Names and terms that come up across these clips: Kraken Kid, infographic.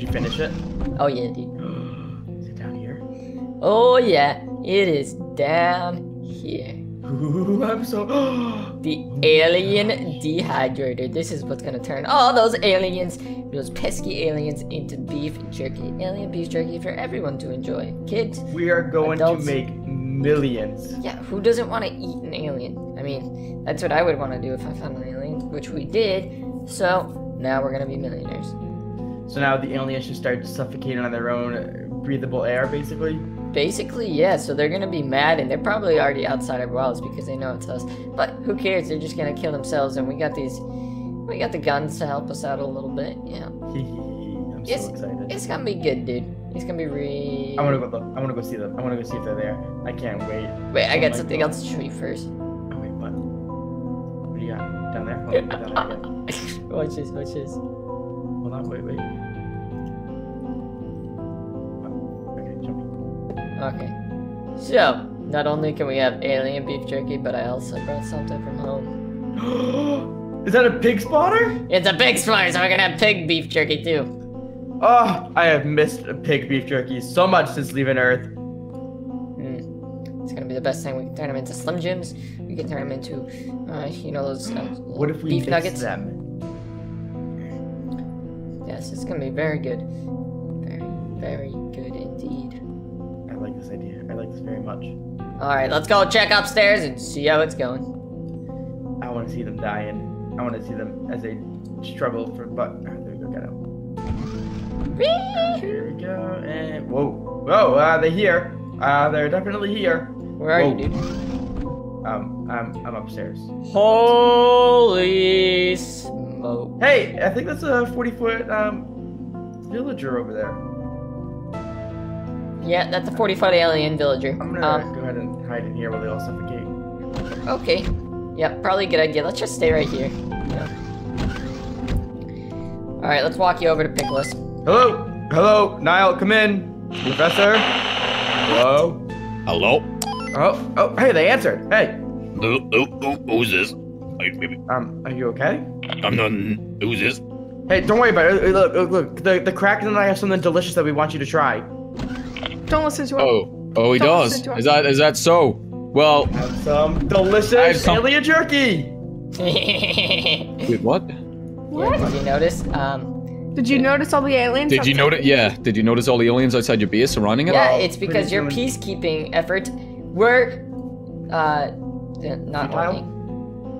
Did you finish it? Oh yeah, dude. Is it down here? Oh yeah, it is down here. Ooh, I'm so... the alien dehydrator. This is what's gonna turn all those aliens, those pesky aliens, into beef jerky. Alien beef jerky for everyone to enjoy. Kids, we are going adults. To make millions. Yeah, who doesn't want to eat an alien? I mean, that's what I would want to do if I found an alien, which we did. So now we're gonna be millionaires. So now the aliens should start suffocating on their own breathable air, basically? Basically, yeah, so they're gonna be mad, and they're probably already outside our walls because they know it's us. But who cares? They're just gonna kill themselves, and we got the guns to help us out a little bit, yeah. I'm so excited. It's gonna be good, dude. It's gonna be real. I wanna go look. I wanna go see them. I wanna go see if they're there. I can't wait. Wait, I got something else to show you first. Oh wait, what do you got down there? Oh, down there. Watch this, watch this. Hold on, wait, wait. Okay, so not only can we have alien beef jerky, but I also brought something from home. Is that a pig spotter? It's a pig spotter, so we're gonna have pig beef jerky too. Oh, I have missed pig beef jerky so much since leaving Earth. It's gonna be the best thing. We can turn them into Slim Jims. We can turn them into, you know, those what if we beef nuggets. Them? Yes, it's gonna be very good. Very, very good indeed. I like this idea. I like this very much. Alright, let's go check upstairs and see how it's going. I want to see them dying. I want to see them as they struggle for... But there we go, got out. Here we go, and... Whoa. Whoa, they're here. They're definitely here. Where are you, dude? I'm upstairs. Holy smoke. Hey, I think that's a 40-foot, villager over there. Yeah, that's a 40-foot alien villager. I'm gonna go ahead and hide in here while they all suffocate. Okay. Yeah, probably a good idea. Let's just stay right here. Yeah. Alright, let's walk you over to Piccolo's. Hello! Hello! Niall, come in! Professor? Hello? Hello? Oh, hey, they answered! Hey! Who's this? Are you okay? I'm not... Who's this? Hey, don't worry about it. Look, the Kraken and I have something delicious that we want you to try. Don't listen to him. Oh, he does. Is that so? Well, have some delicious alien jerky. Wait, what? What? Yeah, did you notice? Did you notice all the aliens? Did you notice? Yeah. Did you notice all the aliens outside your base surrounding it? Yeah, it's because your peacekeeping efforts were not working.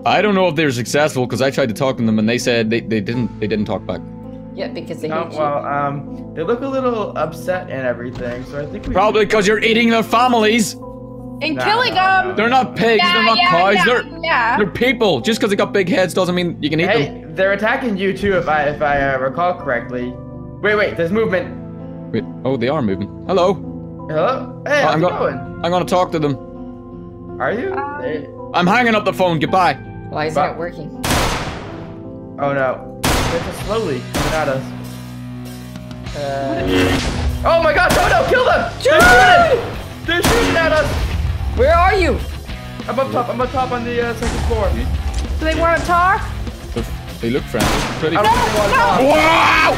I don't know if they were successful because I tried to talk to them and they said they didn't talk back. Yeah, because they hate you. Well, they look a little upset and everything, so I think we... Probably because you're eating their families! And killing them! They're not pigs, they're not cows, they're people! Just because they got big heads doesn't mean you can eat them. Hey, they're attacking you too, if I recall correctly. Wait, there's movement. Wait, oh, they are moving. Hello? Hello? Hey, how's it going? I'm gonna talk to them. Are you? I'm hanging up the phone, goodbye. Why is that working? Oh no. They're just slowly coming at us. Oh my god, no, kill them! They're shooting at us! Where are you? I'm up top on the second floor. Do they want to talk? They look friendly. Pretty cool. No! Wow!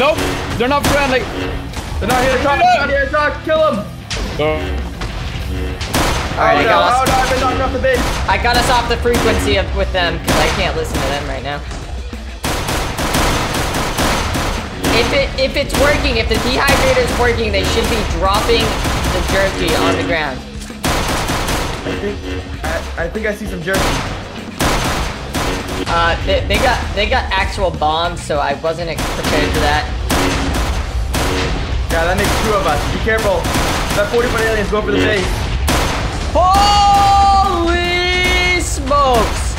Nope, they're not friendly. They're not here to talk, kill them! Alright, I got us off the frequency with them, because I can't listen to them right now. If it's working, if the dehydrator is working, they should be dropping the jerky on the ground. I think I see some jerky. They got actual bombs, so I wasn't prepared for that. Yeah, that makes two of us. Be careful. That 45 aliens go for the base. Holy smokes!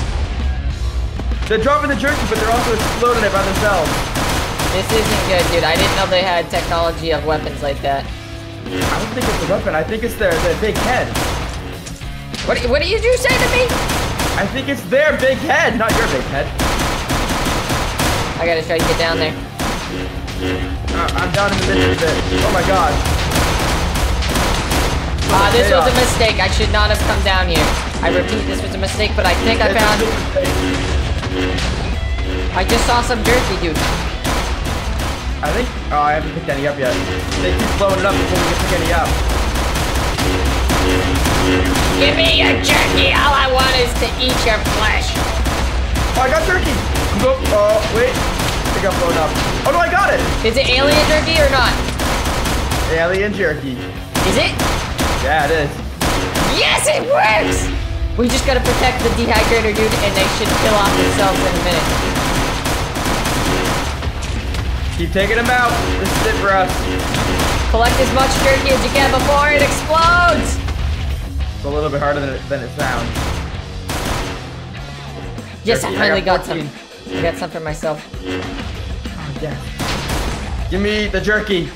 They're dropping the jerky, but they're also exploding it by themselves. This isn't good, dude. I didn't know they had technology of weapons like that. I don't think it's a weapon. I think it's their big head. What did you say to me? I think it's their big head, not your big head. I gotta try to get down there. I'm down in the middle of it. Oh my god. This was a mistake. I should not have come down here. I repeat, this was a mistake, but I think I found... I just saw some jerky, dude. I think, oh, I haven't picked any up yet. They keep blowing it up before we can pick any up. Give me your jerky, all I want is to eat your flesh. Oh, I got jerky. Oh, wait, I think I'm blown up. Oh no, I got it. Is it alien jerky or not? Alien jerky. Is it? Yeah, it is. Yes, it works! We just gotta protect the dehydrator dude and they should kill off themselves in a minute. Keep taking them out. This is it for us. Collect as much jerky as you can before it explodes. It's a little bit harder than it sounds. Yes, jerky. I finally got some. I got some for myself. Oh, yeah. Give me the jerky.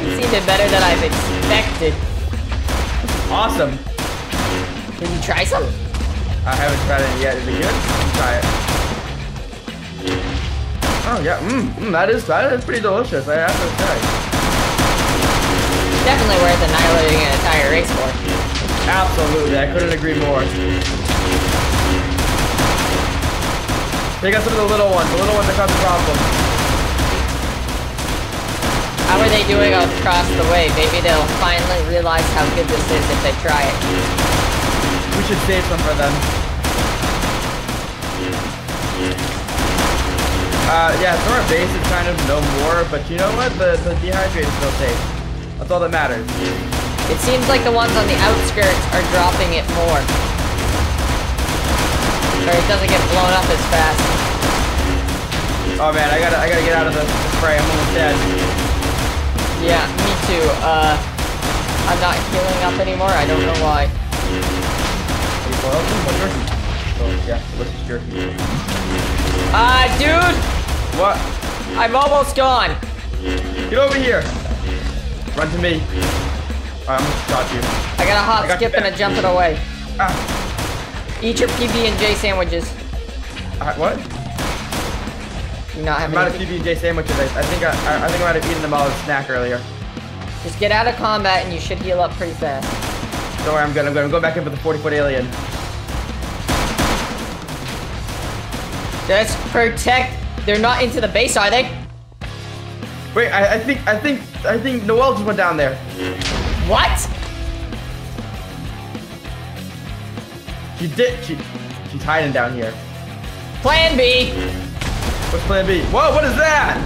It's even better than I've expected. Awesome. Can you try some? I haven't tried it yet. Is it good? Let's try it. Oh yeah, that is pretty delicious, I have to say. Definitely worth annihilating an entire race for. Absolutely, I couldn't agree more. Take out some of the little ones that cause the problem. How are they doing across the way? Maybe they'll finally realize how good this is if they try it. We should save some for them. Yeah, so our base is kind of no more, but you know what? The dehydrated still safe. That's all that matters. It seems like the ones on the outskirts are dropping it more. Or it doesn't get blown up as fast. Oh man, I gotta get out of the spray. I'm almost dead. Yeah, me too. I'm not healing up anymore. I don't know why. Are you boiled? What's jerky? Oh, yeah, what's jerky? Ah, dude! What? I'm almost gone. Get over here. Run to me. I'm gonna shot you. I got a hop, skip, and a jumping away. Ah. Eat your PB&J sandwiches. What? You not having? I'm out of PB&J sandwiches. I think I might have eaten them all as a snack earlier. Just get out of combat, and you should heal up pretty fast. Don't worry, I'm good. I'm good. I'm going back in for the 40-foot alien. Just protect. They're not into the base, are they? Wait, I think Noelle just went down there. What? She's hiding down here. Plan B. What's plan B? Whoa, what is that?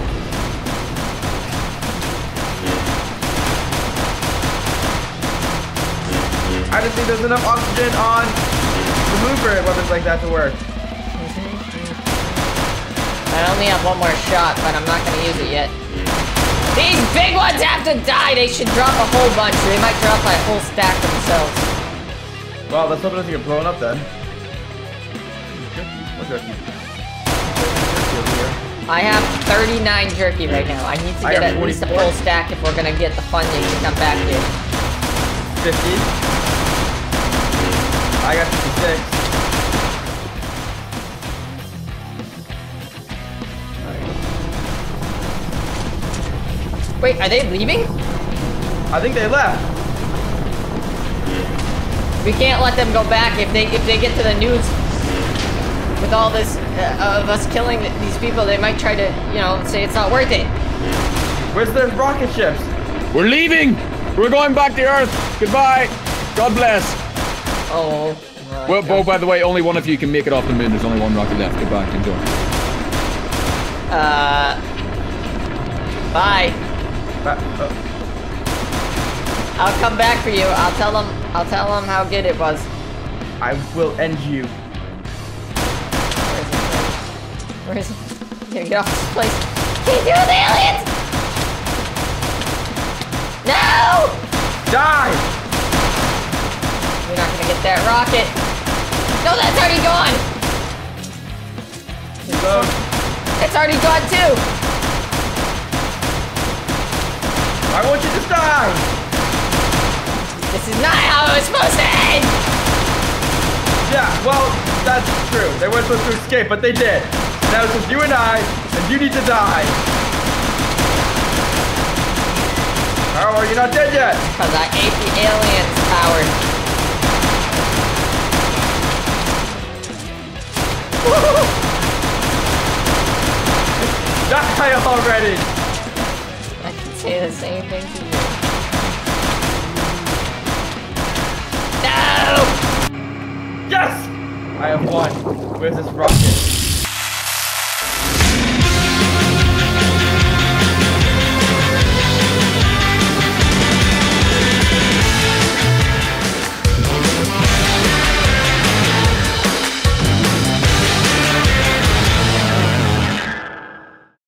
I don't think there's enough oxygen on the mover weapons like that to work. I only have one more shot, but I'm not gonna use it yet. These big ones have to die! They should drop a whole bunch. They might drop a whole stack themselves. Well, let's hope it doesn't get blown up then. What jerky? I have 39 jerky right now. I need to get at least a whole stack if we're gonna get the funding to come back here. 50. I got 56. Wait, are they leaving? I think they left. We can't let them go back if they get to the news with all this of us killing these people. They might try to, you know, say it's not worth it. Where's the rocket ships? We're leaving. We're going back to Earth. Goodbye. God bless. Oh. Well, oh, by the way, only one of you can make it off the moon. There's only one rocket left. Goodbye. Enjoy. Bye. Oh. I'll come back for you. I'll tell them how good it was. I will end you. Where is it? Here, get off this place. He's doing the aliens! No! Die! You're not gonna get that rocket. No, that's already gone! Hello. It's already gone too! I want you to die! This is not how it was supposed to end! Yeah, well, that's true. They weren't supposed to escape, but they did. Now it's just you and I, and you need to die. Oh, you're not dead yet! Because I ate the alien's power. Woo! Die already! I can say the same thing to you. No! Yes! I have won. Where's this rocket?